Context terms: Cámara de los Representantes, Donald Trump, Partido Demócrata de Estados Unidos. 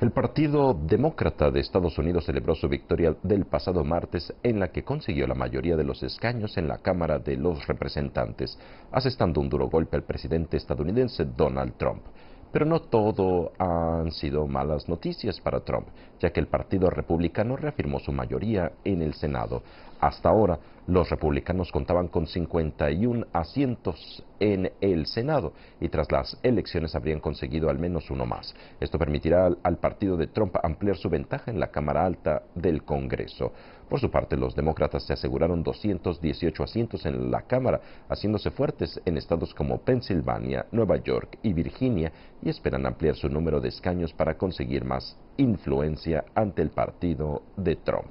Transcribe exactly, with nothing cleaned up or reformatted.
El Partido Demócrata de Estados Unidos celebró su victoria del pasado martes, en la que consiguió la mayoría de los escaños en la Cámara de los Representantes, asestando un duro golpe al presidente estadounidense Donald Trump. Pero no todo han sido malas noticias para Trump, ya que el Partido Republicano reafirmó su mayoría en el Senado. Hasta ahora, los republicanos contaban con cincuenta y un asientos en el Senado y tras las elecciones habrían conseguido al menos uno más. Esto permitirá al, al partido de Trump ampliar su ventaja en la Cámara Alta del Congreso. Por su parte, los demócratas se aseguraron doscientos dieciocho asientos en la Cámara, haciéndose fuertes en estados como Pensilvania, Nueva York y Virginia, y esperan ampliar su número de escaños para conseguir más influencia ante el partido de Trump.